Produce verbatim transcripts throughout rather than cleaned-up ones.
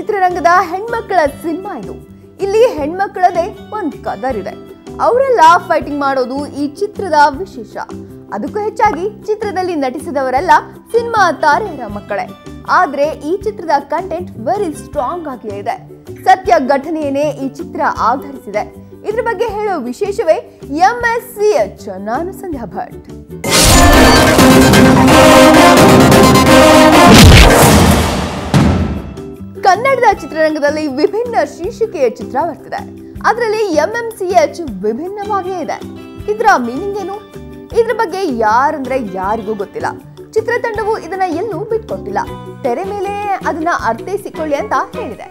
ಚಿತ್ರರಂಗದ ಹೆಣ್ಮಕ್ಕಳ ಸಿನಿಮಾ ಇದು. ಇಲ್ಲಿ ಹೆಣ್ಮಕ್ಕಳದೇ ಒಂದು ಕದರ್ ಇದೆ. ಅವರೆಲ್ಲ ಫೈಟಿಂಗ್ ಮಾಡೋದು ಈ ಚಿತ್ರದ ವಿಶೇಷ. ಅದಕ್ಕೂ ಹೆಚ್ಚಾಗಿ ಚಿತ್ರದಲ್ಲಿ ನಟಿಸಿದವರೆಲ್ಲ ಸಿನಿಮಾ ತಾರೆಯರ ಮಕ್ಕಳೇ. ಆದರೆ ಈ ಚಿತ್ರದ ಕಂಟೆಂಟ್ ವೆರಿ ಸ್ಟ್ರಾಂಗ್ ಆಗಿ ಇದೆ. ಸತ್ಯ ಘಟನೆಯನ್ನೇ ಈ ಚಿತ್ರ ಆಧರಿಸಿದೆ. ಇದ್ರ ಬಗ್ಗೆ ಹೇಳೋ ವಿಶೇಷವೇ ಎಂ ಎಸ್ ಸಿ ಎಚ್. ನಾನು ಸಂಧ್ಯಾ ಭಟ್. ಕನ್ನಡದ ಚಿತ್ರರಂಗದಲ್ಲಿ ವಿಭಿನ್ನ ಶೀರ್ಷಿಕೆಯ ಚಿತ್ರ ಬರ್ತಿದೆ. ಅದರಲ್ಲಿ ಎಂ ಎಂ ಸಿ ಎಚ್ ವಿಭಿನ್ನವಾಗೇ ಇದೆ. ಇದರ ಮೀನಿಂಗ್ ಏನು? ಇದ್ರ ಬಗ್ಗೆ ಯಾರಂದ್ರೆ ಯಾರಿಗೂ ಗೊತ್ತಿಲ್ಲ. ಚಿತ್ರತಂಡವು ಇದನ್ನ ಎಲ್ಲೂ ಬಿಟ್ಕೊಟ್ಟಿಲ್ಲ. ತೆರೆ ಮೇಲೆ ಅದನ್ನ ಅರ್ಥೈಸಿಕೊಳ್ಳಿ ಅಂತ ಹೇಳಿದೆ.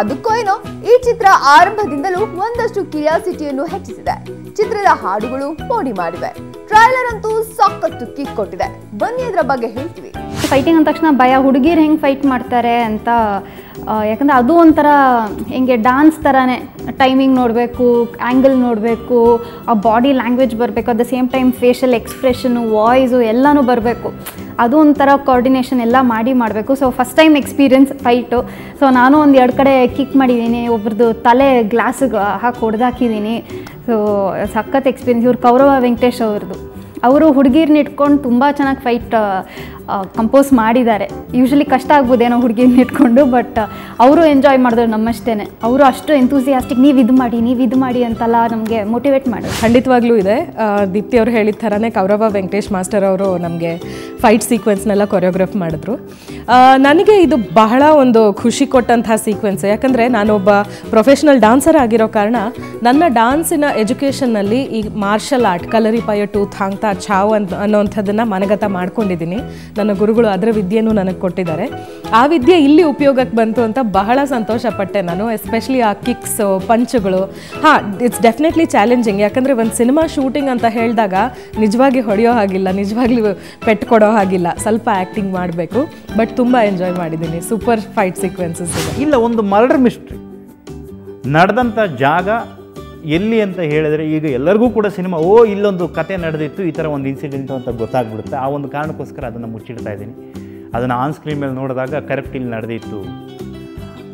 ಅದಕ್ಕೂ ಏನೋ ಈ ಚಿತ್ರ ಆರಂಭದಿಂದಲೂ ಒಂದಷ್ಟು ಕ್ಯೂರಿಯಾಸಿಟಿಯನ್ನು ಹೆಚ್ಚಿಸಿದೆ. ಚಿತ್ರದ ಹಾಡುಗಳು ಮೋಡಿ ಮಾಡಿವೆ. ಟ್ರೈಲರ್ ಅಂತೂ ಸಖತ್ತು ಕಿಕ್ ಕೊಟ್ಟಿದೆ. ಬನ್ನಿ ಅದರ ಬಗ್ಗೆ ಹೇಳ್ತೀವಿ. ಫೈಟಿಂಗ್ ಅಂದ ತಕ್ಷಣ ಭಯ, ಹುಡುಗಿರು ಹೆಂಗೆ ಫೈಟ್ ಮಾಡ್ತಾರೆ ಅಂತ. ಯಾಕಂದರೆ ಅದು ಒಂಥರ ಹೆಂಗೆ ಡಾನ್ಸ್ ಥರನೇ. ಟೈಮಿಂಗ್ ನೋಡಬೇಕು, ಆ್ಯಂಗಲ್ ನೋಡಬೇಕು, ಆ ಬಾಡಿ ಲ್ಯಾಂಗ್ವೇಜ್ ಬರಬೇಕು, at the same time facial expression, voice ಎಲ್ಲನೂ ಬರಬೇಕು. ಅದು ಒಂಥರ ಕೋರ್ಡಿನೇಷನ್ ಎಲ್ಲ ಮಾಡಿ ಮಾಡಬೇಕು. So first time experience fight. So ನಾನು ಒಂದು ಎರಡು ಕಡೆ ಕಿಕ್ ಮಾಡಿದ್ದೀನಿ, ಒಬ್ರದ್ದು ತಲೆ ಗ್ಲಾಸ್ಗೆ ಹಾಕಿ ಹೊಡೆದಾಕಿದ್ದೀನಿ. ಸೊ ಸಖತ್ ಎಕ್ಸ್ಪೀರಿಯನ್ಸ್. ಇವ್ರು ಕೌರವ ವೆಂಕಟೇಶ್ ಅವ್ರದ್ದು. ಅವರು ಹುಡುಗೀರ್ನ ಇಟ್ಕೊಂಡು ತುಂಬ ಚೆನ್ನಾಗಿ ಫೈಟ್ ಕಂಪೋಸ್ ಮಾಡಿದ್ದಾರೆ. ಯೂಶ್ವಲಿ ಕಷ್ಟ ಆಗ್ಬೋದೇನೋ ಹುಡುಗೀರ್ನ ಇಟ್ಕೊಂಡು, ಬಟ್ ಅವರು ಎಂಜಾಯ್ ಮಾಡಿದ್ರು ನಮ್ಮಷ್ಟೇ. ಅವರು ಅಷ್ಟು ಎಂಥೂಸಿಯಾಸ್ಟಿಕ್, ನೀವು ಇದು ಮಾಡಿ ನೀವು ಇದು ಮಾಡಿ ಅಂತೆಲ್ಲ ನಮಗೆ ಮೋಟಿವೇಟ್ ಮಾಡೋದು. ಖಂಡಿತವಾಗ್ಲೂ ಇದೆ. ದೀಪ್ತಿ ಅವರು ಹೇಳಿದ ಥರನೇ ಕೌರವ ವೆಂಕಟೇಶ್ ಮಾಸ್ಟರ್ ಅವರು ನಮಗೆ ಫೈಟ್ ಸೀಕ್ವೆನ್ಸ್ನೆಲ್ಲ ಕೊರಿಯೋಗ್ರಾಫ್ ಮಾಡಿದ್ರು. ನನಗೆ ಇದು ಬಹಳ ಒಂದು ಖುಷಿ ಕೊಟ್ಟಂತಹ ಸೀಕ್ವೆನ್ಸ್. ಯಾಕಂದರೆ ನಾನೊಬ್ಬ ಪ್ರೊಫೆಷ್ನಲ್ ಡ್ಯಾನ್ಸರ್ ಆಗಿರೋ ಕಾರಣ ನನ್ನ ಡ್ಯಾನ್ಸಿನ ಎಜುಕೇಷನ್ನಲ್ಲಿ ಈ martial art, Kalaripayattu Thangta Chhau ಅಂತ ಅನ್ನೋವಂಥದ್ದನ್ನು ಮನಗತ ಮಾಡ್ಕೊಂಡಿದ್ದೀನಿ. ನನ್ನ ಗುರುಗಳು ಅದರ ವಿದ್ಯೆಯನ್ನು ನನಗೆ ಕೊಟ್ಟಿದ್ದಾರೆ. ಆ ವಿದ್ಯೆ ಇಲ್ಲಿ ಉಪಯೋಗಕ್ಕೆ ಬಂತು ಅಂತ ಬಹಳ ಸಂತೋಷಪಟ್ಟೆ ನಾನು. ಎಸ್ಪೆಷಲಿ ಆ ಕಿಕ್ಸು, ಪಂಚುಗಳು. ಹಾಂ, ಇಟ್ಸ್ ಡೆಫಿನೆಟ್ಲಿ ಚಾಲೆಂಜಿಂಗ್. ಯಾಕಂದರೆ ಒಂದು ಸಿನಿಮಾ ಶೂಟಿಂಗ್ ಅಂತ ಹೇಳಿದಾಗ ನಿಜವಾಗಿ ಹೊಡೆಯೋ ಹಾಗಿಲ್ಲ, ನಿಜವಾಗ್ಲೂ ಪೆಟ್ಟು ಕೊಡೋ ಹಾಗಿಲ್ಲ, ಸ್ವಲ್ಪ ಆ್ಯಕ್ಟಿಂಗ್ ಮಾಡಬೇಕು. ಬಟ್ ತುಂಬ ಎಂಜಾಯ್ ಮಾಡಿದ್ದೀನಿ. ಸೂಪರ್ ಫೈಟ್ ಸೀಕ್ವೆನ್ಸಸ್ ಇದೆ. ಇಲ್ಲ, ಒಂದು ಮರ್ಡರ್ ಮಿಸ್ಟ್ರಿ ನಡೆದಂಥ ಜಾಗ ಎಲ್ಲಿ ಅಂತ ಹೇಳಿದರೆ ಈಗ ಎಲ್ಲರಿಗೂ ಕೂಡ ಸಿನಿಮಾ, ಓ ಇಲ್ಲೊಂದು ಕತೆ ನಡೆದಿತ್ತು, ಈ ಥರ ಒಂದು ಇನ್ಸಿಡೆಂಟು ಅಂತ ಗೊತ್ತಾಗ್ಬಿಡುತ್ತೆ. ಆ ಒಂದು ಕಾರಣಕ್ಕೋಸ್ಕರ ಅದನ್ನು ಮುಚ್ಚಿಡ್ತಾ ಇದ್ದೀನಿ. ಅದನ್ನು ಆನ್ ಸ್ಕ್ರೀನ್ ಮೇಲೆ ನೋಡಿದಾಗ ಕರೆಕ್ಟ್ ಇಲ್ಲಿ ನಡೆದಿತ್ತು,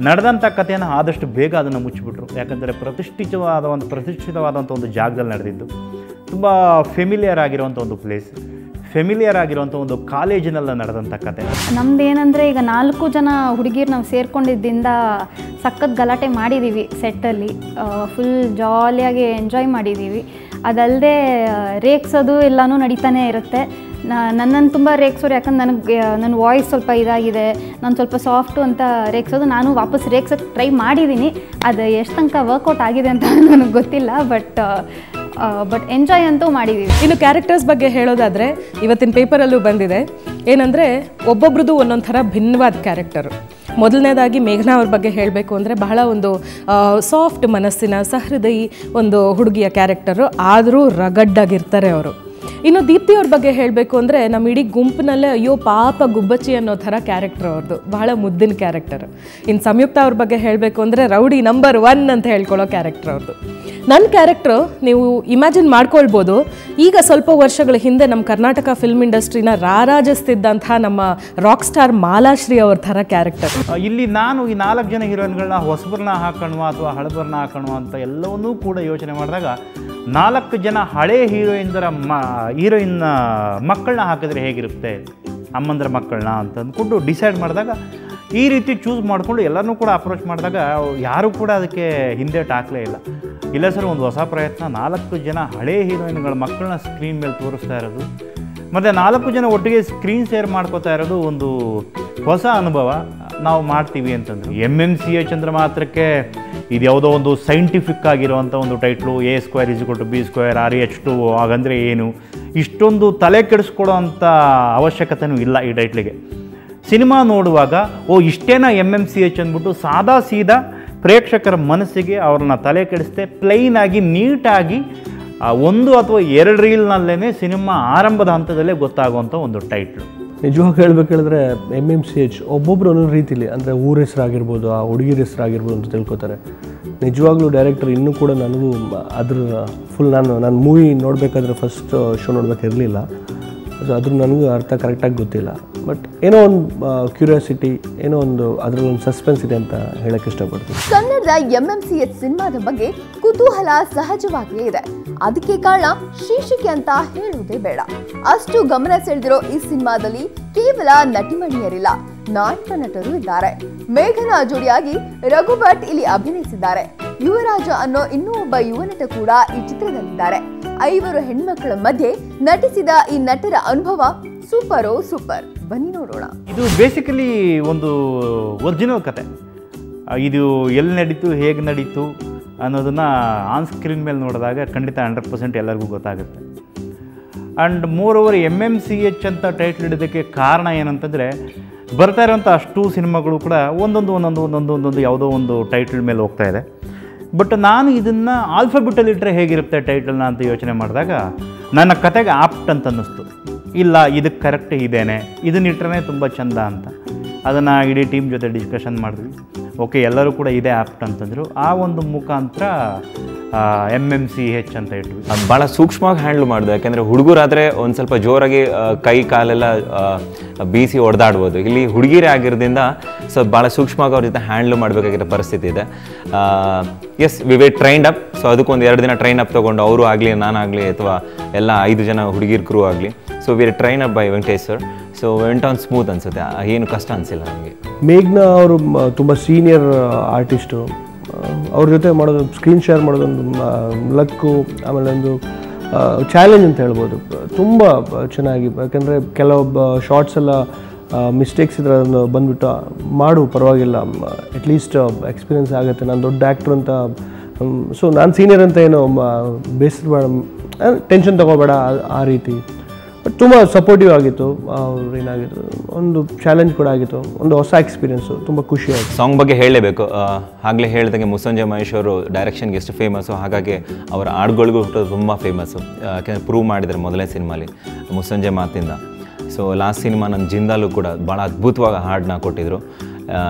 ನಡೆದಂಥ ಕಥೆಯನ್ನು ಆದಷ್ಟು ಬೇಗ ಅದನ್ನು ಮುಚ್ಚಿಬಿಟ್ರು. ಯಾಕಂದರೆ ಪ್ರತಿಷ್ಠಿತವಾದ ಒಂದು ಪ್ರತಿಷ್ಠಿತವಾದಂಥ ಒಂದು ಜಾಗದಲ್ಲಿ ನಡೆದಿದ್ದು, ತುಂಬ ಫೆಮಿಲಿಯರ್ ಆಗಿರೋವಂಥ ಒಂದು ಪ್ಲೇಸ್, ಫೆಮಿಲಿಯರ್ ಆಗಿರೋಂಥ ಒಂದು ಕಾಲೇಜಿನೆಲ್ಲ ನಡೆದಂಥ ಕತೆ. ನಮ್ದು ಏನಂದರೆ ಈಗ ನಾಲ್ಕು ಜನ ಹುಡುಗಿರು ನಾವು ಸೇರ್ಕೊಂಡಿದ್ದರಿಂದ ಸಖತ್ ಗಲಾಟೆ ಮಾಡಿದ್ದೀವಿ. ಸೆಟ್ಟಲ್ಲಿ ಫುಲ್ ಜಾಲಿಯಾಗಿ ಎಂಜಾಯ್ ಮಾಡಿದ್ದೀವಿ. ಅದಲ್ಲದೆ ರೇಕ್ಸೋದು ಎಲ್ಲನೂ ನಡೀತಾನೆ ಇರುತ್ತೆ. ನನ್ನನ್ನು ತುಂಬ ರೇಕ್ಸೋರು, ಯಾಕಂದ್ರೆ ನನಗೆ ನನ್ನ ವಾಯ್ಸ್ ಸ್ವಲ್ಪ ಇದಾಗಿದೆ, ನಾನು ಸ್ವಲ್ಪ ಸಾಫ್ಟು ಅಂತ ರೇಕ್ಸೋದು. ನಾನು ವಾಪಸ್ ರೇಕ್ಸೋಕ್ಕೆ ಟ್ರೈ ಮಾಡಿದ್ದೀನಿ. ಅದು ಎಷ್ಟು ತನಕ ವರ್ಕೌಟ್ ಆಗಿದೆ ಅಂತ ನನಗೆ ಗೊತ್ತಿಲ್ಲ, ಬಟ್ ಬಟ್ ಎಂಜಾಯ್ ಅಂತೂ ಮಾಡಿದ್ದೀವಿ. ಇನ್ನು ಕ್ಯಾರೆಕ್ಟರ್ಸ್ ಬಗ್ಗೆ ಹೇಳೋದಾದರೆ ಇವತ್ತಿನ ಪೇಪರಲ್ಲೂ ಬಂದಿದೆ. ಏನಂದರೆ ಒಬ್ಬೊಬ್ರದ್ದು ಒಂದೊಂದು ಥರ ಭಿನ್ನವಾದ ಕ್ಯಾರೆಕ್ಟರು. ಮೊದಲನೇದಾಗಿ ಮೇಘನಾ ಅವ್ರ ಬಗ್ಗೆ ಹೇಳಬೇಕು ಅಂದರೆ ಬಹಳ ಒಂದು ಸಾಫ್ಟ್ ಮನಸ್ಸಿನ, ಸಹೃದಯಿ ಒಂದು ಹುಡುಗಿಯ ಕ್ಯಾರೆಕ್ಟರು. ಆದರೂ ರಗಡ್ಡಾಗಿರ್ತಾರೆ ಅವರು. ಇನ್ನು ದೀಪ್ತಿ ಅವ್ರ ಬಗ್ಗೆ ಹೇಳಬೇಕು ಅಂದರೆ ನಮ್ಮ ಇಡೀ ಗುಂಪಿನಲ್ಲೇ ಅಯ್ಯೋ ಪಾಪ ಗುಬ್ಬಚ್ಚಿ ಅನ್ನೋ ಥರ ಕ್ಯಾರೆಕ್ಟರ್ ಅವ್ರದ್ದು, ಬಹಳ ಮುದ್ದಿನ ಕ್ಯಾರೆಕ್ಟರ್. ಇನ್ನು ಸಂಯುಕ್ತ ಅವ್ರ ಬಗ್ಗೆ ಹೇಳಬೇಕು ಅಂದರೆ ರೌಡಿ ನಂಬರ್ ಒನ್ ಅಂತ ಹೇಳ್ಕೊಳ್ಳೋ ಕ್ಯಾರೆಕ್ಟರ್ ಅವ್ರದ್ದು. ನನ್ನ ಕ್ಯಾರೆಕ್ಟ್ರು ನೀವು ಇಮ್ಯಾಜಿನ್ ಮಾಡ್ಕೊಳ್ಬೋದು, ಈಗ ಸ್ವಲ್ಪ ವರ್ಷಗಳ ಹಿಂದೆ ನಮ್ಮ ಕರ್ನಾಟಕ ಫಿಲ್ಮ್ ಇಂಡಸ್ಟ್ರಿನ ರಾರಾಜಿಸ್ತಿದ್ದಂಥ ನಮ್ಮ ರಾಕ್ ಸ್ಟಾರ್ ಮಾಲಾಶ್ರೀ ಅವ್ರ ಥರ ಕ್ಯಾರೆಕ್ಟರ್. ಇಲ್ಲಿ ನಾನು ಈ ನಾಲ್ಕು ಜನ ಹೀರೋಯಿನ್ಗಳನ್ನ ಹೊಸಬರನ್ನ ಹಾಕೋಣ ಅಥವಾ ಹಳಬರನ್ನ ಹಾಕೋಣ ಅಂತ ಎಲ್ಲವನ್ನೂ ಕೂಡ ಯೋಚನೆ ಮಾಡಿದಾಗ ನಾಲ್ಕು ಜನ ಹಳೇ ಹೀರೋಯಿನ್ದರ ಮ ಹೀರೋಯಿನ್ನ ಮಕ್ಕಳನ್ನ ಹಾಕಿದ್ರೆ ಹೇಗಿರುತ್ತೆ, ಅಮ್ಮಂದರ ಮಕ್ಕಳನ್ನ ಅಂತ ಅಂದ್ಕೊಂಡು ಡಿಸೈಡ್ ಮಾಡಿದಾಗ ಈ ರೀತಿ ಚೂಸ್ ಮಾಡಿಕೊಂಡು ಎಲ್ಲರನ್ನೂ ಕೂಡ ಅಪ್ರೋಚ್ ಮಾಡಿದಾಗ ಯಾರೂ ಕೂಡ ಅದಕ್ಕೆ ಹಿಂದೇಟು ಹಾಕಲೇ ಇಲ್ಲ. ಇಲ್ಲ ಸರ್, ಒಂದು ಹೊಸ ಪ್ರಯತ್ನ. ನಾಲ್ಕು ಜನ ಹಳೇ ಹೀರೋಯಿನ್ಗಳ ಮಕ್ಕಳನ್ನ ಸ್ಕ್ರೀನ್ ಮೇಲೆ ತೋರಿಸ್ತಾ ಇರೋದು ಮತ್ತು ನಾಲ್ಕು ಜನ ಒಟ್ಟಿಗೆ ಸ್ಕ್ರೀನ್ ಶೇರ್ ಮಾಡ್ಕೋತಾ ಇರೋದು ಒಂದು ಹೊಸ ಅನುಭವ ನಾವು ಮಾಡ್ತೀವಿ ಅಂತಂದರು. ಎಮ್ ಎಮ್ ಸಿ ಎಚ್ ಅಂದ್ರೆ ಮಾತ್ರಕ್ಕೆ ಇದು ಯಾವುದೋ ಒಂದು ಸೈಂಟಿಫಿಕ್ ಆಗಿರುವಂಥ ಒಂದು title, a square is equal to b square, or H two ಹಾಗಂದರೆ ಏನು, ಇಷ್ಟೊಂದು ತಲೆ ಕೆಡಿಸ್ಕೊಡೋ ಅಂಥ ಅವಶ್ಯಕತೆಯೂ ಇಲ್ಲ ಈ ಟೈಟ್ಲಿಗೆ. ಸಿನಿಮಾ ನೋಡುವಾಗ ಓ ಇಷ್ಟೇನಾ ಎಮ್ ಎಮ್ ಸಿ ಎಚ್ ಅಂದ್ಬಿಟ್ಟು ಸಾದಾ ಸೀದಾ ಪ್ರೇಕ್ಷಕರ ಮನಸ್ಸಿಗೆ ಅವ್ರನ್ನ ತಲೆ ಕೆಡಿಸ್ದೆ ಪ್ಲೈನಾಗಿ ನೀಟಾಗಿ ಒಂದು ಅಥವಾ ಎರಡು ರೀಲ್ನಲ್ಲೇ ಸಿನಿಮಾ ಆರಂಭದ ಹಂತದಲ್ಲೇ ಗೊತ್ತಾಗುವಂಥ ಒಂದು ಟೈಟ್ಲು. ನಿಜವಾಗಿ ಹೇಳಬೇಕು ಹೇಳಿದ್ರೆ ಎಮ್ ಎಮ್ ಸಿ ಎಚ್ ಒಬ್ಬೊಬ್ರು ಒಂದೊಂದು ರೀತಿಲಿ, ಅಂದರೆ ಊರ ಹೆಸರಾಗಿರ್ಬೋದು, ಆ ಹುಡುಗಿರ ಹೆಸರಾಗಿರ್ಬೋದು ಅಂತ ತಿಳ್ಕೊತಾರೆ. ನಿಜವಾಗ್ಲೂ ಡೈರೆಕ್ಟರ್ ಇನ್ನೂ ಕೂಡ ನನಗೂ ಅದ್ರ ಫುಲ್ ನಾನು ನಾನು ಮೂವಿ ನೋಡಬೇಕಾದ್ರೆ ಫಸ್ಟ್ ಶೋ ನೋಡಬೇಕಿರಲಿಲ್ಲ, ಸೊ ಅದ್ರ ನನಗೂ ಅರ್ಥ ಕರೆಕ್ಟಾಗಿ ಗೊತ್ತಿಲ್ಲ. ಬಟ್ ಏನೋ ಒಂದು ಕ್ಯೂರಿಯಾಸಿಟಿ, ಏನೋ ಒಂದು ಅದರಲ್ಲೊಂದು ಸಸ್ಪೆನ್ಸ್ ಇದೆ ಅಂತ ಹೇಳಕ್ಕೆ ಇಷ್ಟಪಡ್ತೀನಿ. ಕನ್ನಡದ ಎಂ ಎಂ ಸಿ ಎಚ್ ಸಿನಿಮಾದ ಬಗ್ಗೆ ಕುತೂಹಲ ಸಹಜವಾಗಿಯೇ ಇದೆ. ಅದಕ್ಕೆ ಕಾರಣ ಶೀರ್ಷಿಕೆ ಅಂತ ಹೇಳುವುದೇ ಬೇಡ. ಅಷ್ಟು ಗಮನ ಸೆಳೆದಿರೋ ಈ ಸಿನಿಮಾದಲ್ಲಿ ಕೇವಲ ನಟಿಮಣಿಯರಿಲ್ಲ, ನಾಟಕ ನಟರು ಇದ್ದಾರೆ. ಮೇಘನಾ ಜೋಡಿಯಾಗಿ ರಘು ಭಟ್ ಇಲ್ಲಿ ಅಭಿನಯಿಸಿದ್ದಾರೆ. ಯುವರಾಜ ಅನ್ನೋ ಇನ್ನೂ ಒಬ್ಬ ಯುವ ನಟ ಕೂಡ ಈ ಚಿತ್ರದಲ್ಲಿದ್ದಾರೆ. ಐವರು ಹೆಣ್ಮಕ್ಕಳ ಮಧ್ಯೆ ನಟಿಸಿದ ಈ ನಟರ ಅನುಭವ ಸೂಪರೋ ಸೂಪರ್. ಬನ್ನಿ ನೋಡೋಣ. ಇದು ಬೇಸಿಕಲಿ ಒಂದು ಒರಿಜಿನಲ್ ಕತೆ. ಇದು ಎಲ್ಲಿ ನಡೀತು, ಹೇಗೆ ನಡೀತು ಅನ್ನೋದನ್ನು ಆನ್ ಸ್ಕ್ರೀನ್ ಮೇಲೆ ನೋಡಿದಾಗ ಖಂಡಿತ ಹಂಡ್ರೆಡ್ ಪರ್ಸೆಂಟ್ ಎಲ್ಲರಿಗೂ ಗೊತ್ತಾಗುತ್ತೆ. And more over M M C H ಅಂತ ಟೈಟ್ಲ್ ಹಿಡಿದಕ್ಕೆ ಕಾರಣ ಏನಂತಂದರೆ, ಬರ್ತಾ ಇರೋಂಥ ಅಷ್ಟು ಸಿನಿಮಾಗಳು ಕೂಡ ಒಂದೊಂದು ಒಂದೊಂದು ಒಂದೊಂದು ಒಂದೊಂದು ಯಾವುದೋ ಒಂದು ಟೈಟ್ಲ್ ಮೇಲೆ ಹೋಗ್ತಾ ಇದೆ. ಬಟ್ ನಾನು ಇದನ್ನು ಆಲ್ಫಾಬೆಟಲ್ಲಿ ಇಟ್ಟರೆ ಹೇಗಿರುತ್ತೆ ಟೈಟಲ್ನ ಅಂತ ಯೋಚನೆ ಮಾಡಿದಾಗ ನನ್ನ ಕತೆಗೆ ಆಪ್ಟ್ ಅಂತ ಅನ್ನಿಸ್ತು. ಇಲ್ಲ, ಇದಕ್ಕೆ ಕರೆಕ್ಟ್ ಇದೇನೆ, ಇದನ್ನ ಇಟ್ಟರೆ ತುಂಬ ಚೆಂದ ಅಂತ ಅದನ್ನು ಇಡೀ ಟೀಮ್ ಜೊತೆ ಡಿಸ್ಕಷನ್ ಮಾಡಿದ್ವಿ. ಓಕೆ, ಎಲ್ಲರೂ ಕೂಡ ಇದೇ ಆಪ್ಟ್ ಅಂತಂದರು. ಆ ಒಂದು ಮುಖಾಂತರ ಎಮ್ ಎಮ್ ಸಿ ಎಚ್ ಅಂತ ಇಟ್ವಿ. ಅದು ಭಾಳ ಸೂಕ್ಷ್ಮವಾಗಿ ಹ್ಯಾಂಡ್ಲ್ ಮಾಡಿದೆ. ಯಾಕೆಂದರೆ ಹುಡುಗರಾದರೆ ಒಂದು ಸ್ವಲ್ಪ ಜೋರಾಗಿ ಕೈ ಕಾಲೆಲ್ಲ ಬೀಸಿ ಹೊಡೆದಾಡ್ಬೋದು. ಇಲ್ಲಿ ಹುಡುಗಿರೇ ಆಗಿರೋದ್ರಿಂದ ಸೊ ಭಾಳ ಸೂಕ್ಷ್ಮವಾಗಿ ಅವ್ರ ಜೊತೆ ಹ್ಯಾಂಡ್ಲ್ ಮಾಡಬೇಕಾಗಿರೋ ಪರಿಸ್ಥಿತಿ ಇದೆ. Yes, we wait trained up. So ಅದಕ್ಕೊಂದು ಎರಡು ದಿನ ಟ್ರೈನ್ ಅಪ್ ತೊಗೊಂಡು ಅವರು ಆಗಲಿ, ನಾನಾಗಲಿ, ಅಥವಾ ಎಲ್ಲ ಐದು ಜನ ಹುಡುಗಿರ್ ಕ್ರೂ ಆಗಲಿ. So we are train up by Venkatesh sir. So went on smooth ಅನಿಸುತ್ತೆ, ಏನು ಕಷ್ಟ ಅನಿಸಿಲ್ಲ ನನಗೆ. ಮೇಘ್ನಾ ಅವರು ತುಂಬ ಸೀನಿಯರ್ ಆರ್ಟಿಸ್ಟು. ಅವ್ರ ಜೊತೆ ಮಾಡೋದು, ಸ್ಕ್ರೀನ್ ಶೇರ್ ಮಾಡೋದೊಂದು ಲಕ್ಕು, ಆಮೇಲೆ ಒಂದು ಚಾಲೆಂಜ್ ಅಂತ ಹೇಳ್ಬೋದು. ತುಂಬ ಚೆನ್ನಾಗಿ, ಯಾಕೆಂದರೆ ಕೆಲವೊಬ್ಬ ಶಾರ್ಟ್ಸ್ ಎಲ್ಲ ಮಿಸ್ಟೇಕ್ಸ್ ಇದ್ರೆ ಅದನ್ನು ಬಂದುಬಿಟ್ಟು ಮಾಡು, ಪರವಾಗಿಲ್ಲ, ಅಟ್ಲೀಸ್ಟ್ ಎಕ್ಸ್ಪೀರಿಯನ್ಸ್ ಆಗುತ್ತೆ, ನಾನು ದೊಡ್ಡ ಆ್ಯಕ್ಟ್ರು ಅಂತ, ಸೊ ನಾನು ಸೀನಿಯರ್ ಅಂತ ಏನೋ ಬೇಸರಬೇಡ, ಟೆನ್ಷನ್ ತೊಗೋಬೇಡ, ಆ ರೀತಿ. ಬಟ್ ತುಂಬ ಸಪೋರ್ಟಿವ್ ಆಗಿತ್ತು. ಅವ್ರು ಏನಾಗಿತ್ತು, ಒಂದು ಚಾಲೆಂಜ್ ಕೂಡ ಆಗಿತ್ತು, ಒಂದು ಹೊಸ ಎಕ್ಸ್ಪೀರಿಯೆನ್ಸು, ತುಂಬ ಖುಷಿಯಾಯಿತು. ಸಾಂಗ್ ಬಗ್ಗೆ ಹೇಳಲೇಬೇಕು. ಆಗಲೇ ಹೇಳ್ದಂಗೆ ಮುಸಂಜೆ ಮಹೇಶ್ ಅವರು ಡೈರೆಕ್ಷನ್ಗೆ ಎಷ್ಟು ಫೇಮಸ್ಸು, ಹಾಗಾಗಿ ಅವರ ಹಾಡುಗಳಿಗೂ ತುಂಬ ಫೇಮಸ್ಸು. ಯಾಕೆಂದರೆ ಪ್ರೂವ್ ಮಾಡಿದ್ದಾರೆ ಮೊದಲನೇ ಸಿನಿಮಾಲಿ ಮುಸಂಜೆ ಮಾತಿಂದ. ಸೊ ಲಾಸ್ಟ್ ಸಿನಿಮಾ ನನ್ನ ಜಿಂದಾಲೂ ಕೂಡ ಭಾಳ ಅದ್ಭುತವಾಗಿ ಹಾಡನ್ನ ಕೊಟ್ಟಿದ್ದರು.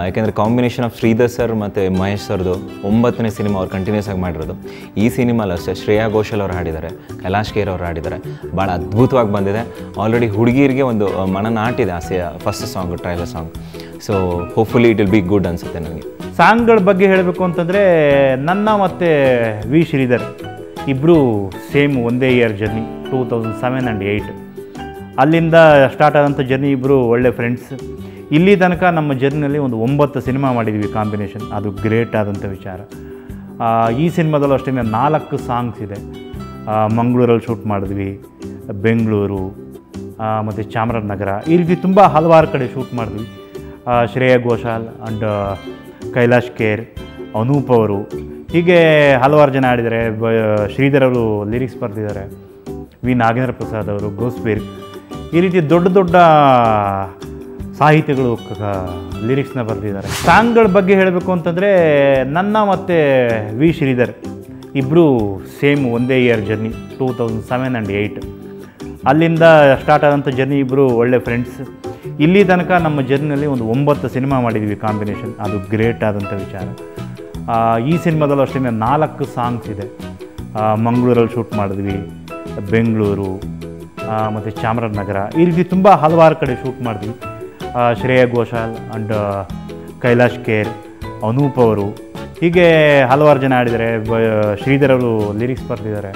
ಯಾಕೆಂದರೆ ಕಾಂಬಿನೇಷನ್ ಆಫ್ ಶ್ರೀಧರ್ ಸರ್ ಮತ್ತು ಮಹೇಶ್ ಸರ್ದು ಒಂಬತ್ತನೇ ಸಿನಿಮಾ ಅವ್ರು ಕಂಟಿನ್ಯೂಸ್ ಆಗಿ ಮಾಡಿರೋದು. ಈ ಸಿನಿಮಾಲು ಅಷ್ಟೇ ಶ್ರೇಯಾ ಘೋಷಲ್ ಅವರು ಹಾಡಿದ್ದಾರೆ, ಕೈಲಾಶ್ ಖೇರ್ ಅವರು ಹಾಡಿದ್ದಾರೆ. ಭಾಳ ಅದ್ಭುತವಾಗಿ ಬಂದಿದೆ. ಆಲ್ರೆಡಿ ಹುಡುಗಿರಿಗೆ ಒಂದು ಮನನಾಟಿದೆ ಆಸೆಯ first song, trailer song. So hopefully it will be good ಅನಿಸುತ್ತೆ ನನಗೆ. ಸಾಂಗ್ಗಳ ಬಗ್ಗೆ ಹೇಳಬೇಕು ಅಂತಂದರೆ, ನನ್ನ ಮತ್ತು ವಿ ಶ್ರೀಧರ್ ಇಬ್ಬರು ಸೇಮ್ ಒಂದೇ year journey, two thousand seven and eight ಅಲ್ಲಿಂದ ಸ್ಟಾರ್ಟ್ ಆದಂಥ ಜರ್ನಿ. ಇಬ್ಬರು ಒಳ್ಳೆ ಫ್ರೆಂಡ್ಸ್. ಇಲ್ಲಿ ತನಕ ನಮ್ಮ ಜರ್ನಿಯಲ್ಲಿ ಒಂದು ಒಂಬತ್ತು ಸಿನಿಮಾ ಮಾಡಿದ್ವಿ ಕಾಂಬಿನೇಷನ್. ಅದು ಗ್ರೇಟ್ ಆದಂಥ ವಿಚಾರ. ಈ ಸಿನಿಮಾದಲ್ಲೂ ಅಷ್ಟೇ ನಾಲ್ಕು ಸಾಂಗ್ಸ್ ಇದೆ. ಮಂಗಳೂರಲ್ಲಿ ಶೂಟ್ ಮಾಡಿದ್ವಿ, ಬೆಂಗಳೂರು ಮತ್ತು ಚಾಮರಾಜನಗರ, ಈ ರೀತಿ ತುಂಬ ಹಲವಾರು ಕಡೆ ಶೂಟ್ ಮಾಡಿದ್ವಿ. ಶ್ರೇಯಾ ಘೋಷಾಲ್ ಆ್ಯಂಡ್ ಕೈಲಾಶ್ ಖೇರ್, ಅನೂಪ್ ಅವರು, ಹೀಗೆ ಹಲವಾರು ಜನ ಆಡಿದ್ದಾರೆ. ಶ್ರೀಧರ್ ಅವರು ಲಿರಿಕ್ಸ್ ಬರೆದಿದ್ದಾರೆ, ವಿ ನಾಗೇಂದ್ರ ಪ್ರಸಾದ್ ಅವರು ಗೋಸ್ಬೀರ್, ಈ ರೀತಿ ದೊಡ್ಡ ದೊಡ್ಡ ಸಾಹಿತಿಗಳು ಲಿರಿಕ್ಸ್ನ ಬರೆದಿದ್ದಾರೆ. ಸಾಂಗ್ಗಳ ಬಗ್ಗೆ ಹೇಳಬೇಕು ಅಂತಂದರೆ, ನನ್ನ ಮತ್ತು ವಿ ಶ್ರೀಧರ್ ಇಬ್ಬರು ಸೇಮ್ ಒಂದೇ year journey, two thousand seven and eight ಅಲ್ಲಿಂದ ಸ್ಟಾರ್ಟ್ ಆದಂಥ ಜರ್ನಿ. ಇಬ್ಬರು ಒಳ್ಳೆ ಫ್ರೆಂಡ್ಸ್. ಇಲ್ಲಿ ತನಕ ನಮ್ಮ ಜರ್ನಿಯಲ್ಲಿ ಒಂದು ಒಂಬತ್ತು ಸಿನಿಮಾ ಮಾಡಿದ್ವಿ ಕಾಂಬಿನೇಷನ್. ಅದು ಗ್ರೇಟ್ ಆದಂಥ ವಿಚಾರ. ಈ ಸಿನಿಮಾದಲ್ಲೂ ಅಷ್ಟೇ ನಾಲ್ಕು ಸಾಂಗ್ಸ್ ಇದೆ. ಮಂಗಳೂರಲ್ಲಿ ಶೂಟ್ ಮಾಡಿದ್ವಿ, ಬೆಂಗಳೂರು ಮತ್ತು ಚಾಮರಾಜನಗರ, ಈ ರೀತಿ ತುಂಬ ಹಲವಾರು ಕಡೆ ಶೂಟ್ ಮಾಡಿದ್ವಿ. ಶ್ರೇಯಾ ಘೋಷಾಲ್ ಆ್ಯಂಡ್ ಕೈಲಾಶ್ ಖೇರ್, ಅನೂಪ್ ಅವರು, ಹೀಗೆ ಹಲವಾರು ಜನ ಆಡಿದ್ದಾರೆ. ಶ್ರೀಧರ್ ಅವರು ಲಿರಿಕ್ಸ್ ಬರೆದಿದ್ದಾರೆ,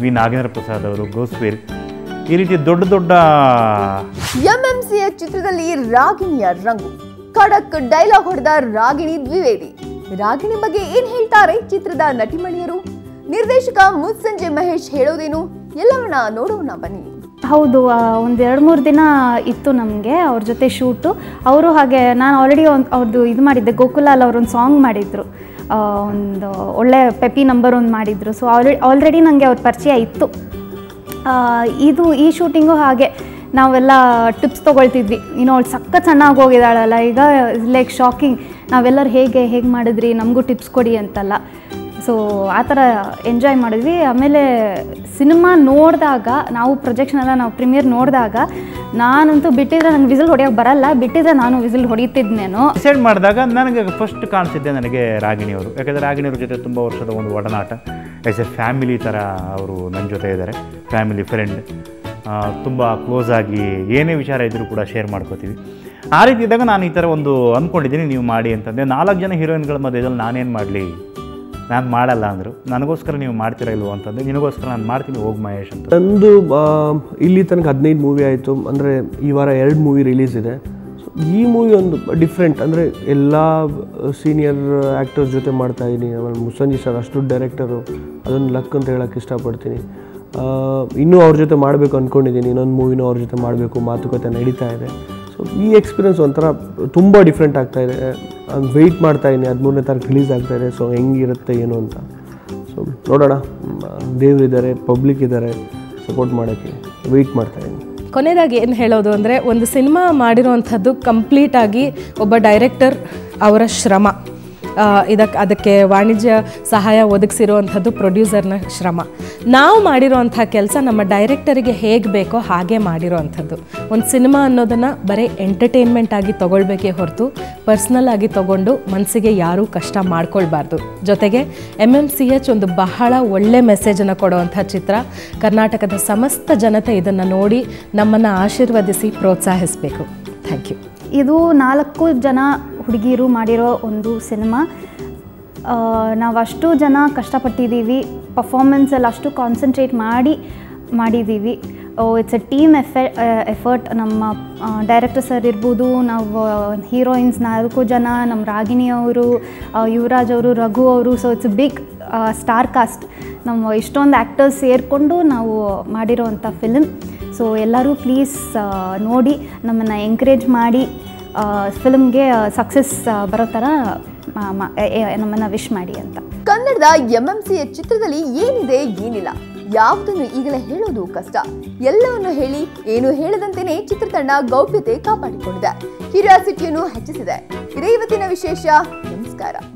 ವಿ ನಾಗೇಂದ್ರ ಪ್ರಸಾದ್ ಅವರು ಗೋಸ್ಬೀರ್, ಈ ರೀತಿ ದೊಡ್ಡ ದೊಡ್ಡ. ಎಂಎಂಸಿಯ ಚಿತ್ರದಲ್ಲಿ ರಾಗಿಣಿಯ ರಂಗು, ಖಡಕ್ ಡೈಲಾಗ್ ಹೊಡೆದ ರಾಗಿಣಿ ದ್ವಿವೇದಿ. ರಾಗಿಣಿ ಬಗ್ಗೆ ಏನ್ ಹೇಳ್ತಾರೆ ಚಿತ್ರದ ನಟಿಮಣಿಯರು? ನಿರ್ದೇಶಕ ಮುತ್ಸಂಜೆ ಮಹೇಶ್ ಹೇಳೋದೇನು ಎಲ್ಲವನ್ನ ನೋಡೋಣ, ಬನ್ನಿ. ಹೌದು, ಒಂದು ಎರಡು ಮೂರು ದಿನ ಇತ್ತು ನಮಗೆ ಅವ್ರ ಜೊತೆ ಶೂಟು. ಅವರು ಹಾಗೆ ನಾನು ಆಲ್ರೆಡಿ ಒಂದು ಅವ್ರದ್ದು ಇದು ಮಾಡಿದ್ದೆ, ಗೋಕುಲಾಲ್ ಅವರೊಂದು ಸಾಂಗ್ ಮಾಡಿದರು, ಒಂದು ಒಳ್ಳೆ ಪೆಪಿ ನಂಬರ್ ಒಂದು ಮಾಡಿದರು. ಸೊ ಆಲ್ರೆಡಿ ಆಲ್ರೆಡಿ ನನಗೆ ಅವ್ರ ಪರಿಚಯ ಇತ್ತು. ಇದು ಈ ಶೂಟಿಂಗು ಹಾಗೆ ನಾವೆಲ್ಲ ಟಿಪ್ಸ್ ತೊಗೊಳ್ತಿದ್ವಿ. ಇನ್ನು ಅವ್ಳು ಸಕ್ಕ ಚೆನ್ನಾಗಿ ಹೋಗಿದ್ದಾಳಲ್ಲ ಈಗ, ಲೈಕ್ ಶಾಕಿಂಗ್. ನಾವೆಲ್ಲರೂ ಹೇಗೆ ಹೇಗೆ ಮಾಡಿದ್ರಿ, ನಮಗೂ ಟಿಪ್ಸ್ ಕೊಡಿ ಅಂತಲ್ಲ. ಸೊ ಆ ಥರ ಎಂಜಾಯ್ ಮಾಡಿದ್ವಿ. ಆಮೇಲೆ ಸಿನಿಮಾ ನೋಡಿದಾಗ, ನಾವು ಪ್ರೊಜೆಕ್ಷನೆಲ್ಲ ನಾವು ಪ್ರೀಮಿಯರ್ ನೋಡಿದಾಗ, ನಾನಂತೂ ಬಿಟ್ಟಿದ್ರೆ ನನಗೆ ವಿಸಿಲ್ ಹೊಡೆಯೋಕ್ಕೆ ಬರಲ್ಲ, ಬಿಟ್ಟಿದ್ರೆ ನಾನು ವಿಸಿಲ್ ಹೊಡೀತಿದ್ನೇನೋ. ಸೆಟ್ ಮಾಡಿದಾಗ ನನಗೆ ಫಸ್ಟ್ ಕಾಣಿಸಿದ್ದೆ ನನಗೆ ರಾಗಿಣಿಯವರು. ಯಾಕೆಂದರೆ ರಾಗಿಣಿಯವ್ರ ಜೊತೆ ತುಂಬ ವರ್ಷದ ಒಂದು ಒಡನಾಟ. ಆ್ಯಸ್ ಎ ಫ್ಯಾಮಿಲಿ ಥರ ಅವರು ನನ್ನ ಜೊತೆ ಇದ್ದಾರೆ, ಫ್ಯಾಮಿಲಿ ಫ್ರೆಂಡ್. ತುಂಬ ಕ್ಲೋಸ್ ಆಗಿ ಏನೇ ವಿಚಾರ ಇದ್ದರೂ ಕೂಡ ಶೇರ್ ಮಾಡ್ಕೋತೀವಿ. ಆ ರೀತಿ ಇದ್ದಾಗ ನಾನು ಈ ಥರ ಒಂದು ಅಂದ್ಕೊಂಡಿದ್ದೀನಿ ನೀವು ಮಾಡಿ ಅಂತಂದರೆ. ನಾಲ್ಕು ಜನ ಹೀರೋಯಿನ್ಗಳ ಮಧ್ಯದಲ್ಲಿ ನಾನೇನು ಮಾಡಲಿ, ನಾನು ಮಾಡಲ್ಲ ಅಂದರು. ನನಗೋಸ್ಕರ ನೀವು ಮಾಡ್ತೀರಾ ಇಲ್ವೋ ಅಂತಂದರೆ ನಿನಗೋಸ್ಕರ ನಾನು ಮಾಡ್ತೀನಿ ಹೋಗಿ ಮಹೇಶ್ ಅಂತ. ನಂದು ಇಲ್ಲಿ ತನಕ ಹದಿನೈದು ಮೂವಿ ಆಯಿತು, ಅಂದರೆ ಈ ವಾರ ಎರಡು ಮೂವಿ ರಿಲೀಸ್ ಇದೆ. ಸೊ ಈ ಮೂವಿ ಒಂದು ಡಿಫ್ರೆಂಟ್, ಅಂದರೆ ಎಲ್ಲ ಸೀನಿಯರ್ ಆ್ಯಕ್ಟರ್ಸ್ ಜೊತೆ ಮಾಡ್ತಾಯಿದ್ದೀನಿ. ಆಮೇಲೆ ಮುಸಂಜಿ ಸರ್ ಅಷ್ಟು ಡೈರೆಕ್ಟರು, ಅದೊಂದು ಲಕ್ ಅಂತ ಹೇಳೋಕ್ಕೆ ಇಷ್ಟಪಡ್ತೀನಿ. ಇನ್ನೂ ಅವ್ರ ಜೊತೆ ಮಾಡಬೇಕು ಅಂದ್ಕೊಂಡಿದ್ದೀನಿ, ಇನ್ನೊಂದು ಮೂವಿನೂ ಅವ್ರ ಜೊತೆ ಮಾಡಬೇಕು, ಮಾತುಕತೆ ನಡೀತಾ ಇದೆ. ಸೊ ಈ ಎಕ್ಸ್ಪೀರಿಯೆನ್ಸ್ ಒಂಥರ ತುಂಬ ಡಿಫ್ರೆಂಟ್ ಆಗ್ತಾಯಿದೆ. ನಾನು ವೆಯ್ಟ್ ಮಾಡ್ತಾಯಿದ್ದೀನಿ, ಹದಿಮೂರನೇ ತಾರೀಕು ರಿಲೀಸ್ ಆಗ್ತಾಯಿದೆ. ಸೊ ಹೆಂಗಿರುತ್ತೆ ಏನು ಅಂತ, ಸೊ ನೋಡೋಣ. ದೇವರಿದ್ದಾರೆ, ಪಬ್ಲಿಕ್ ಇದ್ದಾರೆ ಸಪೋರ್ಟ್ ಮಾಡೋಕ್ಕೆ, ವೆಯ್ಟ್ ಮಾಡ್ತಾಯಿದ್ದೀನಿ. ಕೊನೆಯದಾಗಿ ಏನು ಹೇಳೋದು ಅಂದರೆ, ಒಂದು ಸಿನಿಮಾ ಮಾಡಿರೋವಂಥದ್ದು ಕಂಪ್ಲೀಟಾಗಿ ಒಬ್ಬ ಡೈರೆಕ್ಟರ್ ಅವರ ಶ್ರಮ, ಇದಕ್ಕೆ ಅದಕ್ಕೆ ವಾಣಿಜ್ಯ ಸಹಾಯ ಒದಗಿಸಿರುವಂಥದ್ದು ಪ್ರೊಡ್ಯೂಸರ್ನ ಶ್ರಮ. ನಾವು ಮಾಡಿರೋವಂಥ ಕೆಲಸ ನಮ್ಮ ಡೈರೆಕ್ಟರಿಗೆ ಹೇಗೆ ಬೇಕೋ ಹಾಗೆ ಮಾಡಿರೋವಂಥದ್ದು. ಒಂದು ಸಿನಿಮಾ ಅನ್ನೋದನ್ನು ಬರೀ ಎಂಟರ್ಟೈನ್ಮೆಂಟ್ ಆಗಿ ತೊಗೊಳ್ಬೇಕೇ ಹೊರತು ಪರ್ಸ್ನಲ್ ಆಗಿ ತೊಗೊಂಡು ಮನಸ್ಸಿಗೆ ಯಾರೂ ಕಷ್ಟ ಮಾಡ್ಕೊಳ್ಬಾರ್ದು. ಜೊತೆಗೆ ಎಮ್ ಎಮ್ ಸಿ ಎಚ್ ಒಂದು ಬಹಳ ಒಳ್ಳೆ ಮೆಸೇಜನ್ನು ಕೊಡುವಂಥ ಚಿತ್ರ. ಕರ್ನಾಟಕದ ಸಮಸ್ತ ಜನತೆ ಇದನ್ನು ನೋಡಿ ನಮ್ಮನ್ನು ಆಶೀರ್ವದಿಸಿ ಪ್ರೋತ್ಸಾಹಿಸಬೇಕು. Thank you. ಇದು ನಾಲ್ಕು ಜನ ಹುಡುಗಿಯರು ಮಾಡಿರೋ ಒಂದು ಸಿನಿಮಾ. ನಾವು ಅಷ್ಟು ಜನ ಕಷ್ಟಪಟ್ಟಿದ್ದೀವಿ, ಪರ್ಫಾರ್ಮೆನ್ಸಲ್ಲಿ ಅಷ್ಟು ಕಾನ್ಸಂಟ್ರೇಟ್ ಮಾಡಿ ಮಾಡಿದ್ದೀವಿ. ಇಟ್ಸ್ ಎ ಟೀಮ್ ಎಫೆ ಎಫರ್ಟ್ ನಮ್ಮ ಡೈರೆಕ್ಟರ್ ಸರ್ ಇರ್ಬೋದು, ನಾವು ಹೀರೋಯಿನ್ಸ್ ನಾಲ್ಕು ಜನ, ನಮ್ಮ ರಾಗಿಣಿ ಅವರು, ಯುವರಾಜ್ ಅವರು, ರಘು ಅವರು. So it's A big star cast. ನಮ್ಮ ಇಷ್ಟೊಂದು ಆ್ಯಕ್ಟರ್ಸ್ ಸೇರಿಕೊಂಡು ನಾವು ಮಾಡಿರೋವಂಥ ಫಿಲಮ್. ಸೊ ಎಲ್ಲರೂ ಪ್ಲೀಸ್ ನೋಡಿ, ನಮ್ಮನ್ನು ಎಂಕರೇಜ್ ಮಾಡಿ, ಫಿಲ್ಮ್ಗೆ ಸಕ್ಸಸ್ ಬರೋ ಥರ ನಮ್ಮನ್ನು ವಿಶ್ ಮಾಡಿ ಅಂತ. ಕನ್ನಡದ ಎಮ್ ಎಮ್ ಸಿ ಎಚ್ ಚಿತ್ರದಲ್ಲಿ ಏನಿದೆ ಏನಿಲ್ಲ ಯಾವುದನ್ನು ಈಗಲೇ ಹೇಳೋದು ಕಷ್ಟ. ಎಲ್ಲವನ್ನು ಹೇಳಿ ಏನು ಹೇಳದಂತೆಯೇ ಚಿತ್ರತಂಡ ಗೌಪ್ಯತೆ ಕಾಪಾಡಿಕೊಂಡಿದೆ, ಕ್ಯೂರಿಯಾಸಿಟಿಯನ್ನು ಹೆಚ್ಚಿಸಿದೆ. ಇದೇ ಇವತ್ತಿನ ವಿಶೇಷ. ನಮಸ್ಕಾರ.